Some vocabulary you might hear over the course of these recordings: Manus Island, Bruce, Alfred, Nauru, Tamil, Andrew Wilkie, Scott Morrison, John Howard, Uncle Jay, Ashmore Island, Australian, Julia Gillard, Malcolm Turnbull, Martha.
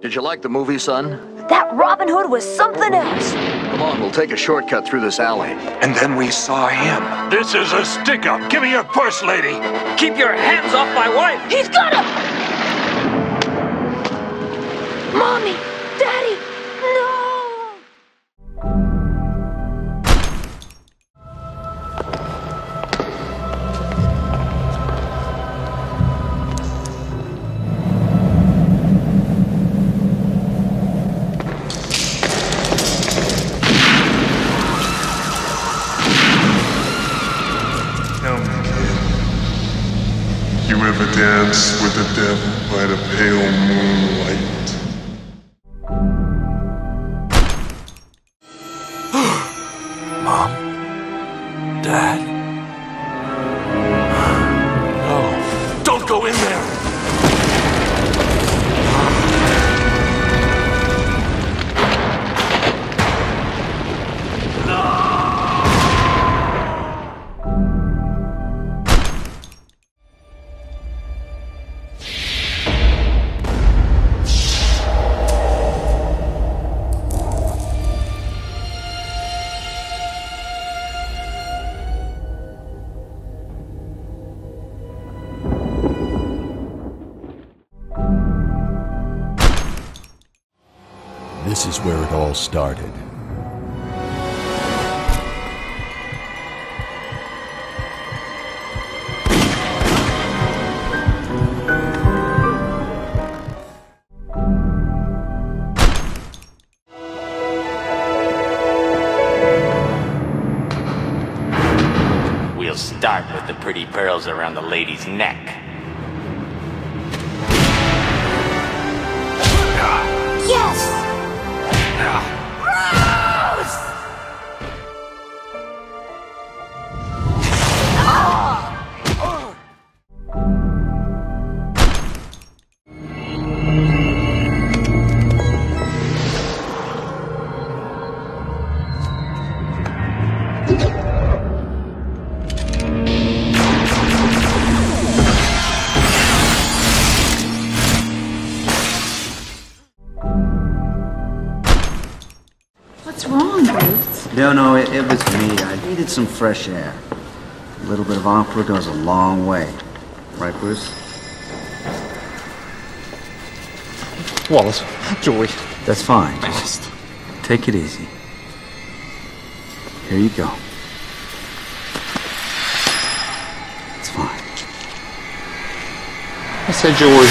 Did you like the movie, son? That Robin Hood was something else. Come on, we'll take a shortcut through this alley. And then we saw him. This is a stick-up. Give me your purse, lady. Keep your hands off my wife. He's got him! Mommy! Daddy! Dance with the devil by the pale moonlight. Mom? Dad? No. Don't go in there! This is where it all started. We'll start with the pretty pearls around the lady's neck. Yes! Bruce! No, it was me. I needed some fresh air. A little bit of opera goes a long way. Right, Bruce? Wallace, Joey. That's fine. Just take it easy. Here you go. It's fine. I said Joey.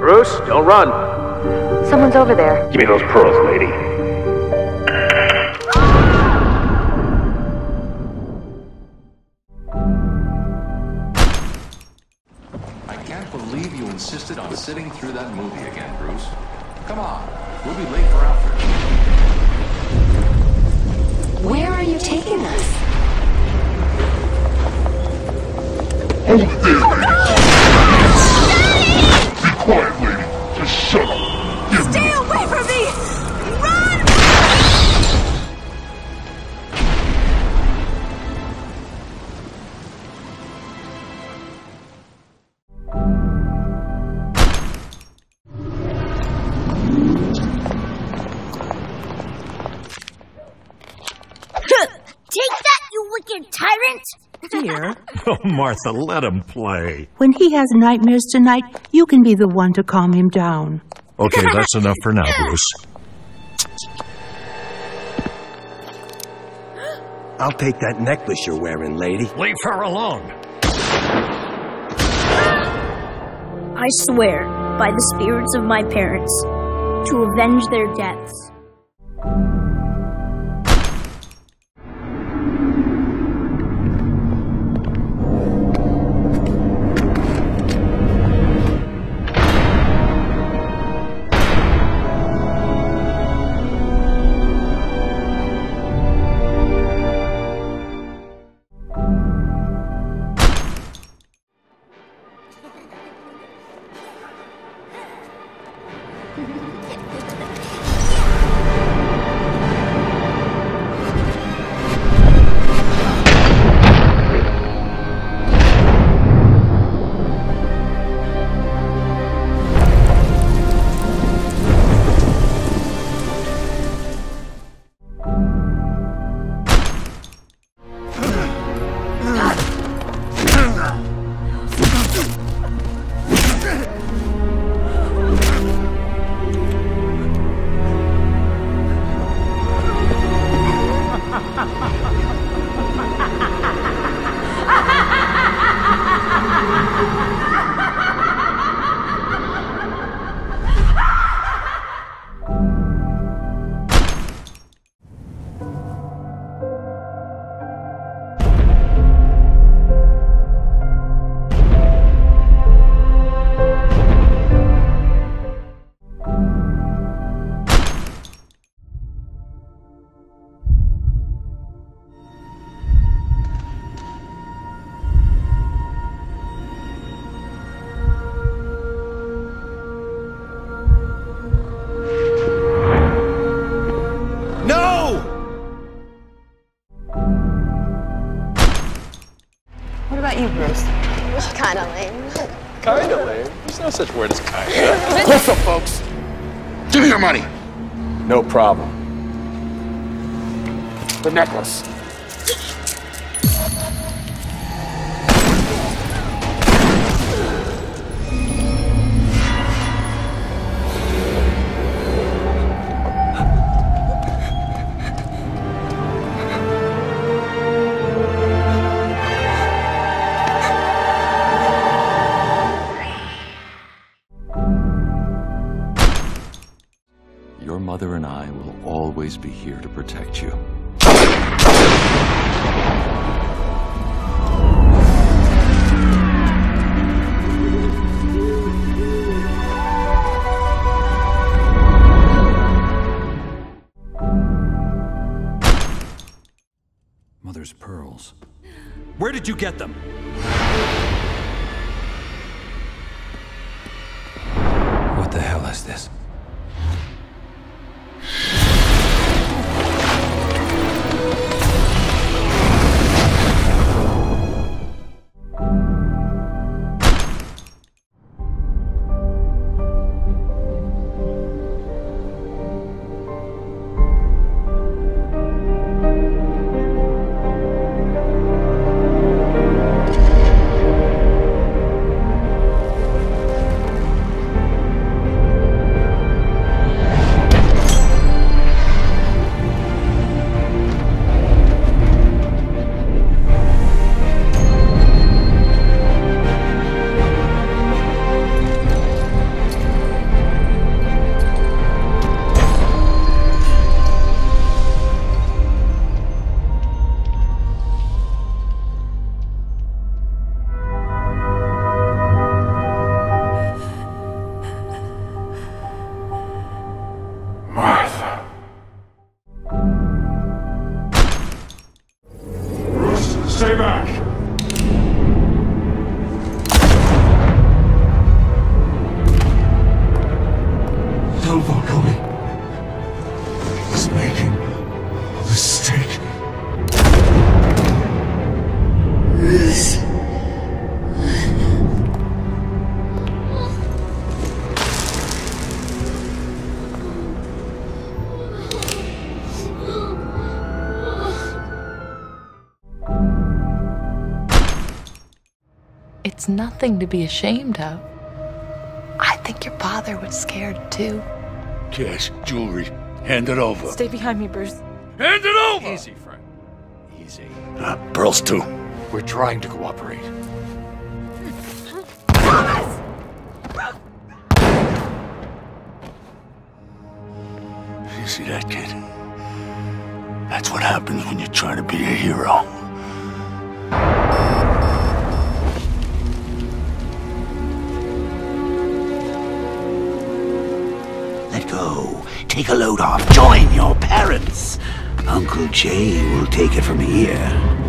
Bruce, don't run. Someone's over there. Give me those pearls, lady. I can't believe you insisted on sitting through that movie again, Bruce. Come on, we'll be late for Alfred. Where are you taking us? Oh, no! Quiet, lady. Just shut up. Stay away from me! Run! Take that, you wicked tyrant! Dear. Oh, Martha, let him play. When he has nightmares tonight, you can be the one to calm him down. Okay, that's enough for now, Bruce. I'll take that necklace you're wearing, lady. Leave her alone. I swear, by the spirits of my parents, to avenge their deaths. about you, Bruce? Kinda lame. Kinda lame? There's no such word as kinda. Listen, folks. Give me your money. No problem. The necklace. Your mother and I will always be here to protect you. Mother's pearls. Where did you get them? What the hell is this? Martha. Bruce, stay back! Don't follow me. He's making a mistake. Bruce. It's nothing to be ashamed of. I think your father was scared, too. Cash, jewelry, hand it over. Stay behind me, Bruce. Hand it over! Easy, friend. Easy. Pearls, too. We're trying to cooperate. You see that, kid? That's what happens when you try to be a hero. Go. Take a load off. Join your parents. Uncle Jay will take it from here.